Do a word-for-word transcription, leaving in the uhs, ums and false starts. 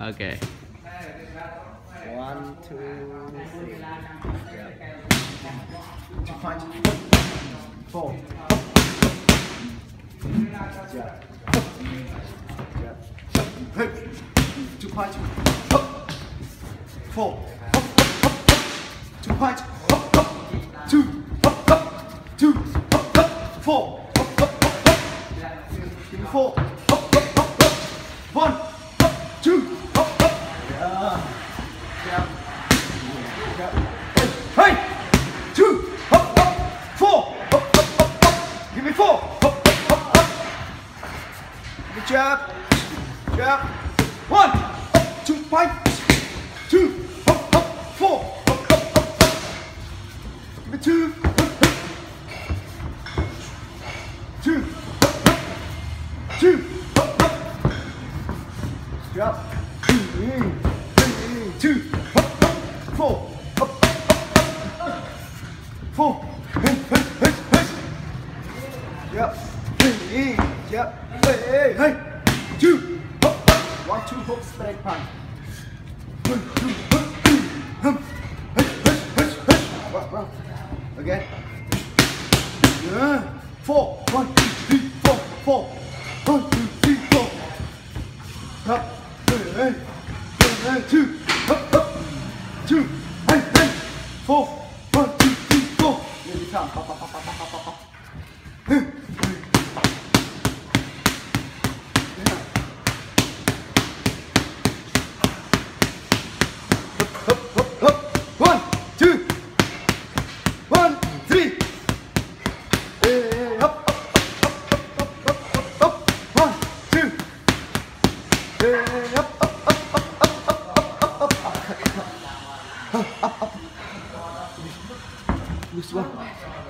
Okay. One, two, three. Yeah. Two punch. Four. Yeah. Yeah. Two punch. Four. Two punch. Two. Two. Four. Give me four. One. Two. Yeah. Yeah. Yeah. Hey. Two. Four. Give me four. Good job. Good job. One. Two. Five. Two. Four. Give me two. Two. Two. Good job. Two, four, four, yep, yep, hey, hey, two, one, two, hook, straight punch, again, yeah, four, one, two, three, four, four, one, two, three, four, up, hey, hey, two. Up, up, two, hey, hey, four, one, two, three, four. Here we come. Pop, pop, pop, pop, pop, pop, pop. Hey, hey. Up, up, up, up. One, two, one, three. Hey, up, up, up, up, up, up, up, up. One, two. Hey, up. Up, up, up. This one.